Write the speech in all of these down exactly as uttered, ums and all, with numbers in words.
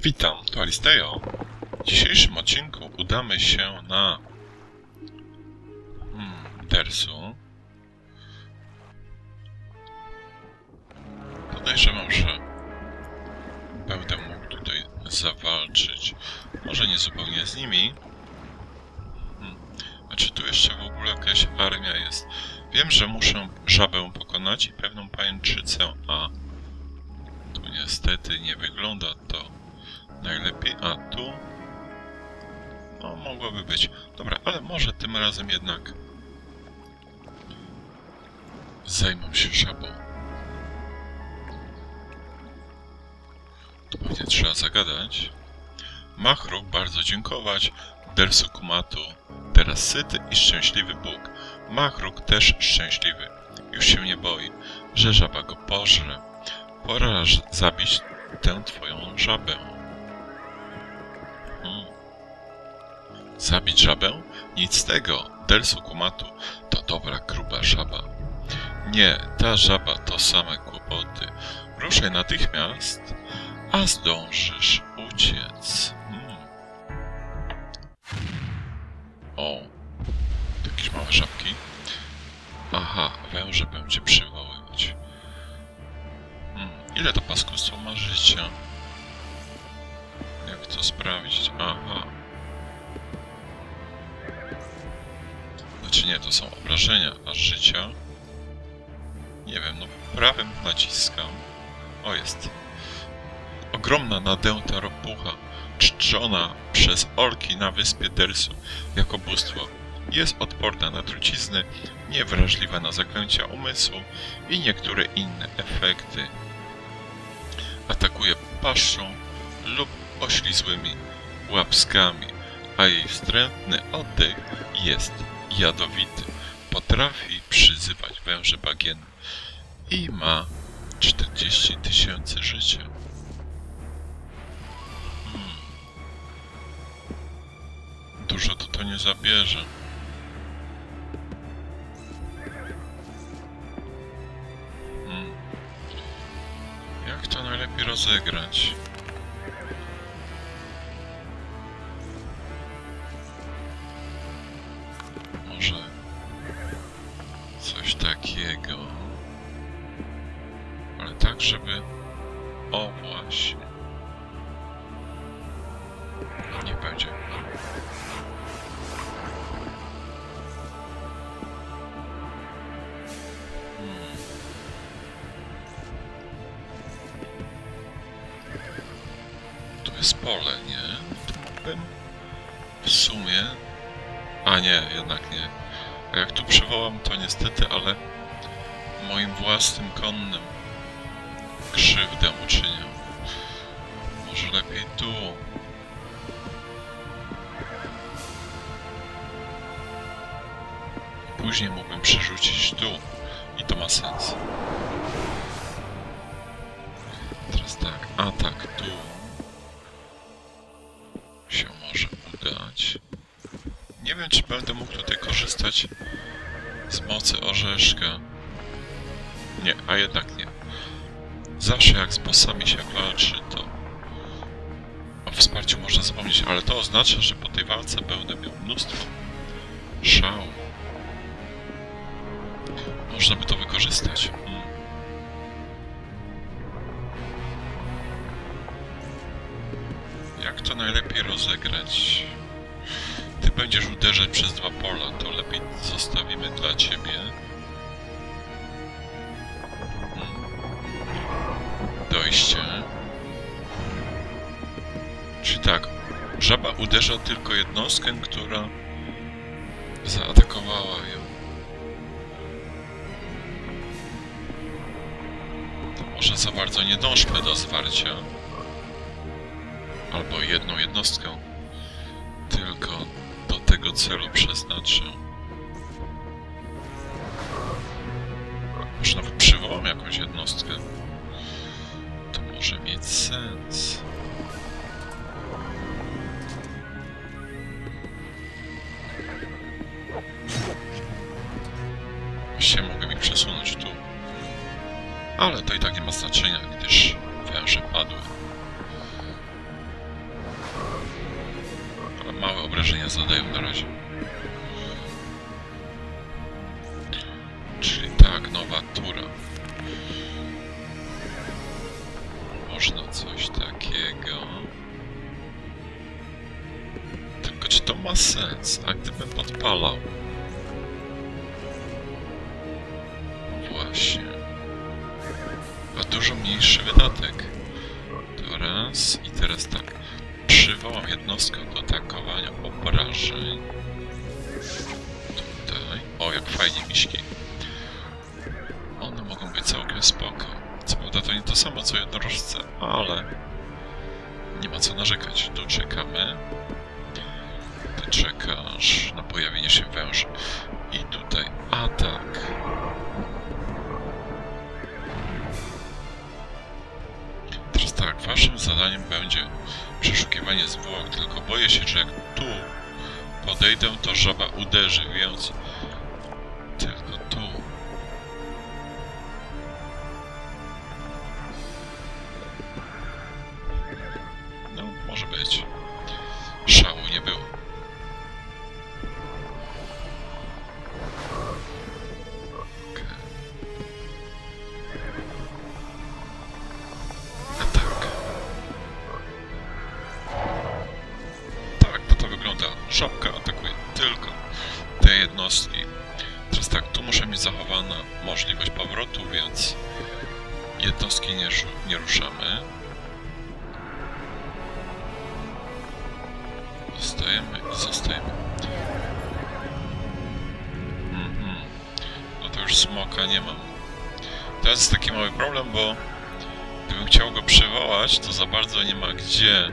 Witam, to Aristejo. W dzisiejszym odcinku udamy się na hmm, Dersu. Podejrzewam, że będę mógł tutaj zawalczyć. Może nie zupełnie z nimi. Hmm. A czy tu jeszcze w ogóle jakaś armia jest? Wiem, że muszę żabę pokonać i pewną pajęczycę, a tu niestety nie wygląda to najlepiej, a tu... No, mogłoby być. Dobra, ale może tym razem jednak zajmę się żabą. Tu pewnie trzeba zagadać. Machruk, bardzo dziękować. Dersu Kumatu, teraz syty i szczęśliwy Bóg. Machruk też szczęśliwy. Już się nie boi, że żaba go pożre. Pora zabić tę twoją żabę. Zabić żabę? Nic z tego, Dersu Kumatu, to dobra, gruba żaba. Nie, ta żaba to same kłopoty. Ruszaj natychmiast, a zdążysz uciec. Hmm. O, jakieś małe żabki. Aha, węże będzie przywoływać. Hmm. Ile to paskusu ma życia? Jak to sprawdzić? Aha. Znaczy nie, to są obrażenia, a życia... Nie wiem, no prawym naciskam. O, jest. Ogromna nadęta ropucha, czczona przez orki na wyspie Dersu jako bóstwo. Jest odporna na trucizny, niewrażliwa na zaklęcia umysłu i niektóre inne efekty. Atakuje paszczą lub oślizłymi łapskami, a jej wstrętny oddech jest jadowity. Potrafi przyzywać węże bagienne i ma czterdzieści tysięcy życia. Hmm. Dużo to to nie zabierze. Hmm. Jak to najlepiej rozegrać? Coś takiego. Ale tak, żeby... O, właśnie. Nie będzie. Hmm. Tu jest pole, nie? Tu bym... W sumie... A nie, jednak nie. A jak tu przywołam, to niestety, ale moim własnym konnym krzywdę uczynię. Może lepiej tu. Później mógłbym przerzucić tu i to ma sens. Teraz tak, atak tu się może udać. Nie wiem, czy będę mógł tutaj korzystać z mocy orzeszka. Nie, a jednak nie. Zawsze jak z bossami się walczy, to o wsparciu można zapomnieć, ale to oznacza, że po tej walce będę miał mnóstwo szału. Można by to wykorzystać. Hmm. Jak to najlepiej rozegrać? Ty będziesz uderzać przez dwa pola, to lepiej zostawimy dla ciebie. Dojście. Czyli tak, żaba uderza tylko jednostkę, która zaatakowała ją. To może za bardzo nie dążmy do zwarcia. Albo jedną jednostkę. Tylko do tego celu przeznaczę. Może nawet przywołam jakąś jednostkę. To może mieć sens. Właściwie mogę ich przesunąć tu. Ale to i tak nie ma znaczenia, gdyż węże padły. małe obrażenia zadają na razie. Czyli tak, nowa tura. Można coś takiego. Tylko czy to ma sens? A gdybym podpalał? Właśnie. Ma dużo mniejszy wydatek. To raz i teraz tak. Przywołam jednostkę do atakowania obrażeń. Tutaj. O, jak fajnie miśki. One mogą być całkiem spoko. Co prawda to nie to samo co jednorożce, ale nie ma co narzekać. Tu czekamy. Ty czekasz na pojawienie się węży. I tutaj atak. Teraz tak, waszym zadaniem będzie przeszukiwanie zwłok, tylko boję się, że jak tu podejdę, to żaba uderzy, więc tylko tu. No, może być. Szału nie było. Okay. A tak. Tak, bo to wygląda. Żabka atakuje tylko te jednostki. Teraz tak, tu muszę mieć zachowana możliwość powrotu, więc jednostki nie, nie ruszamy. Zostajemy i zostajemy. Mm-hmm. No to już smoka nie mam. Teraz jest taki mały problem, bo gdybym chciał go przywołać, to za bardzo nie ma gdzie.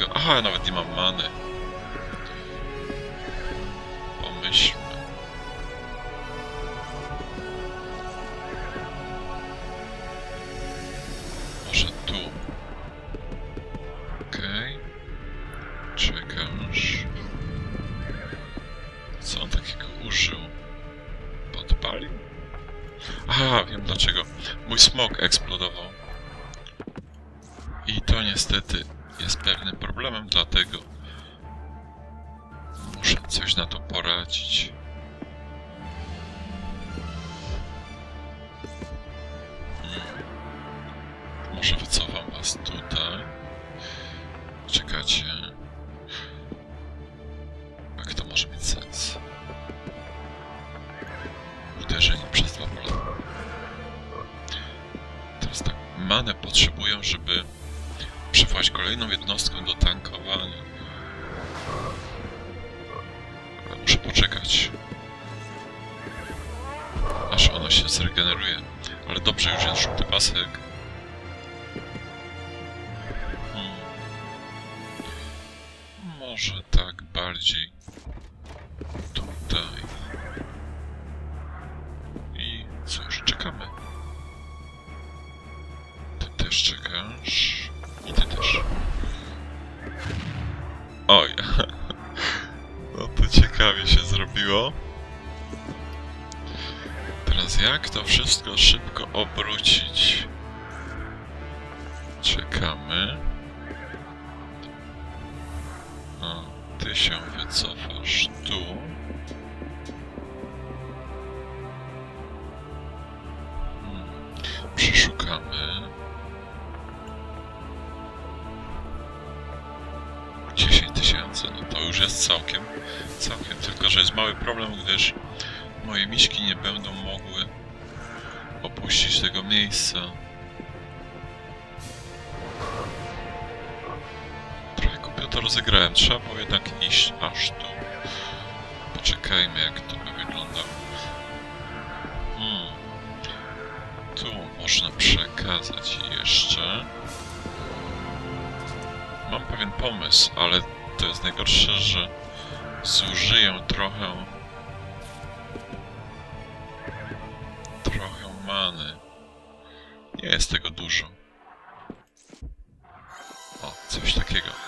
Go... Aha, nawet nie mam many. Pomyślmy. Może tu. Okej. Czekasz. Co on takiego użył? Podpalił? Aha, wiem dlaczego. Mój smok eksplodował. I to niestety jest pewnym problemem, dlatego muszę coś na to poradzić. Może wycofam was tutaj. Czekajcie. Jak to może mieć sens? Uderzenie przez dwa pola. Teraz tak. Manę potrzebuję, żeby przywołać kolejną jednostkę do tankowania. Ale muszę poczekać, aż ona się zregeneruje. Ale dobrze, już jest żółty pasek. Może tak bardziej tutaj. I cóż, czekamy. Ty też czekasz. I ty też. Oj. No to ciekawie się zrobiło. Teraz jak to wszystko szybko obrócić? Czekamy. Ty się wycofasz tu. Hmm. Przeszukamy. dziesięć tysięcy, no to już jest całkiem, całkiem. Tylko że jest mały problem, gdyż moje miśki nie będą mogły opuścić tego miejsca. To rozegrałem. Trzeba było jednak iść aż tu. Poczekajmy, jak to by wyglądało. Hmm. Tu można przekazać jeszcze. Mam pewien pomysł, ale to jest najgorsze, że zużyję trochę... trochę many. Nie jest tego dużo. O, coś takiego.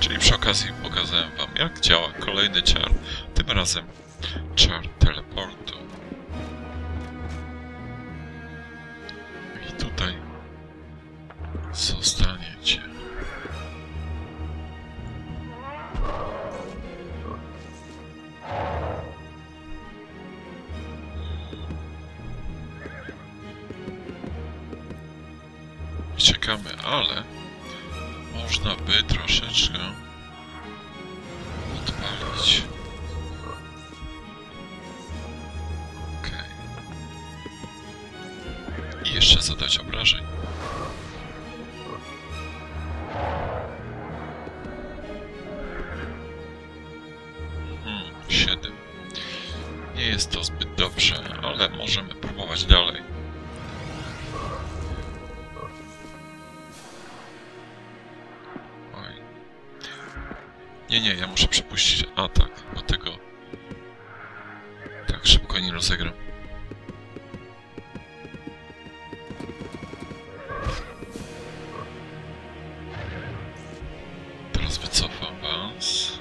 Czyli przy okazji pokazałem wam, jak działa kolejny czar, tym razem czar teleportu. I tutaj zostaniecie. Czekamy, ale można by troszeczkę odpalić. Ok. I jeszcze zadać obrażeń. Hmm, siedem. Nie jest to zbyt dobrze, ale możemy próbować dalej. Nie, nie, ja muszę przepuścić atak, bo tego tak szybko nie rozegram. Teraz wycofam was.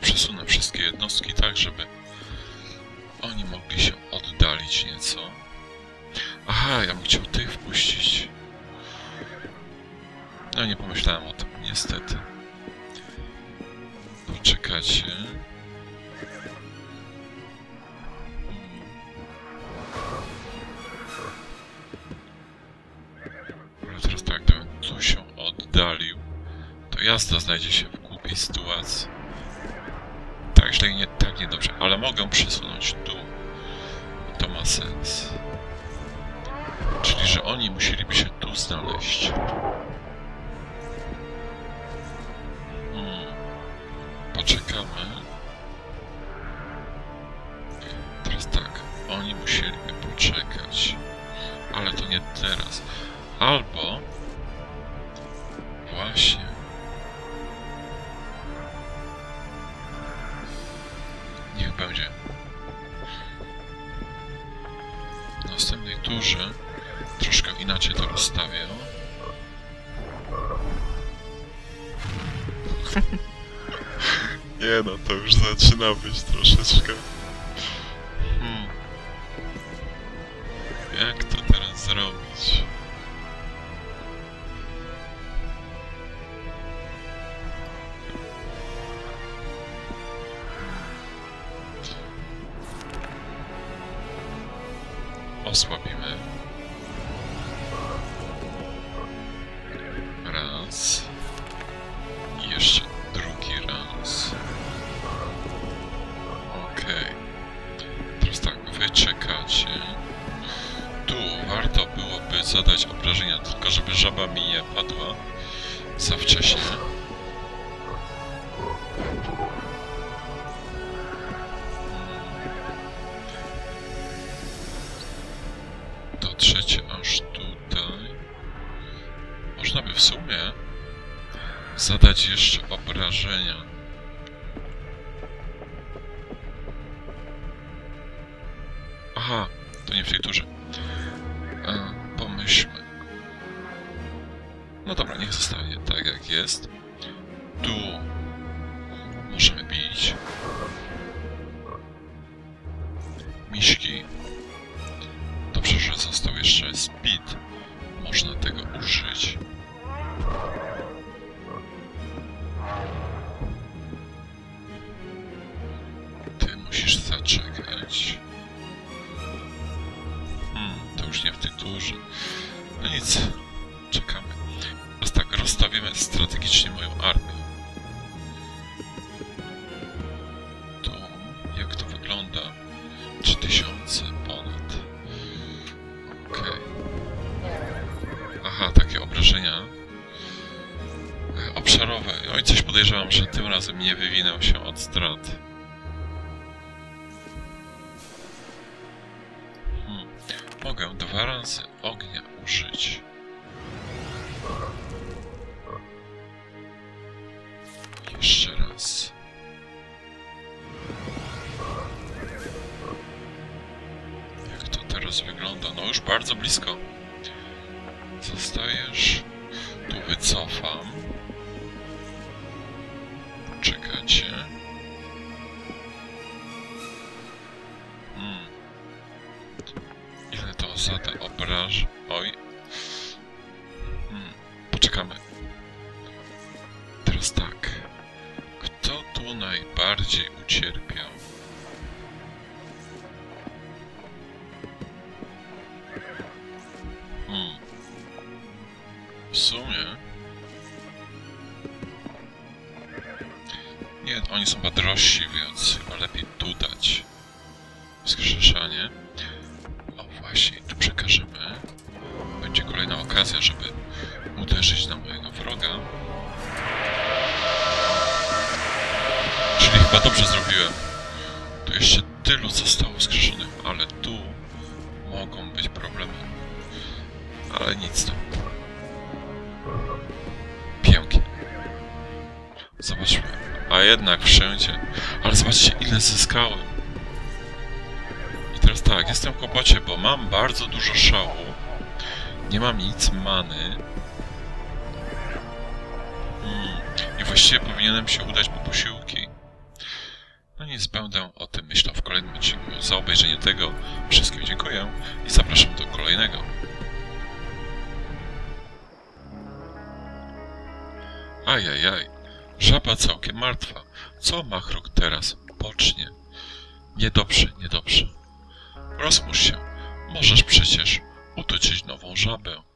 Przesunę wszystkie jednostki tak, żeby oni mogli się oddalić nieco. Aha, ja bym chciał tych wpuścić. No nie pomyślałem o tym, niestety. Poczekajcie. Ale teraz tak, gdybym tu się oddalił, to jasno znajdzie się w głupiej sytuacji. Tak, nie, tak niedobrze, ale mogę przesunąć tu. To ma sens. Czyli, że oni musieliby się tu znaleźć. Hmm. Poczekamy. Teraz tak, oni musieliby poczekać. Ale to nie teraz. Albo... Właśnie. Niech będzie. W następnej turze troszkę inaczej to rozstawię. Nie no, to już zaczyna być troszeczkę... Hmm. Jak to teraz zrobić? Osłabimy. Raz. I jeszcze drugi raz. Okej. Okay. Teraz tak, wy czekacie. Tu warto byłoby zadać obrażenia, tylko żeby żaba mi nie padła za wcześnie. Trzecie aż tutaj. Można by w sumie zadać jeszcze obrażenia. Aha, to nie w tej turze. E, pomyślmy. No dobra, niech zostanie tak jak jest. Tu możemy bić. Miśki. Dobrze, że został jeszcze speed. Można tego użyć. Ty musisz zaczekać. Hmm, to już nie w tej turze. No nic, czekamy. Teraz tak, rozstawimy strategicznie moją armię. To, jak to wygląda? trzy tysiące ponad. Okej. Aha, takie obrażenia obszarowe. Oj, coś podejrzewam, że tym razem nie wywinął się od strat. Hmm. Mogę dwa razy ognia użyć. Jeszcze raz. Jak to teraz wygląda? No już bardzo blisko. zostajesz. Tu wycofam. Poczekajcie. Hmm. Ile to osadę obraż? Oj. Hmm. Poczekamy. Teraz tak. Kto tu najbardziej ucierpiał? W sumie... Nie, oni są chyba drożsi, więc chyba lepiej tu dać wskrzeszanie. O właśnie, tu przekażemy. Będzie kolejna okazja, żeby uderzyć na mojego wroga. Czyli chyba dobrze zrobiłem. Tu jeszcze tylu zostało wskrzeszonych, ale tu mogą być problemy. Ale nic tam. Pięknie. Zobaczmy. A jednak wszędzie. Ale zobaczcie, ile zyskałem. I teraz tak, jestem w kłopocie, bo mam bardzo dużo szału. Nie mam nic many. Hmm. I właściwie powinienem się udać po posiłki. No nic, będę o tym myślał w kolejnym odcinku. Za obejrzenie tego wszystkim dziękuję i zapraszam do kolejnego. Ajajaj, żaba całkiem martwa. Co Machruk teraz pocznie? Niedobrze, niedobrze. Rozmusz się, możesz przecież utoczyć nową żabę.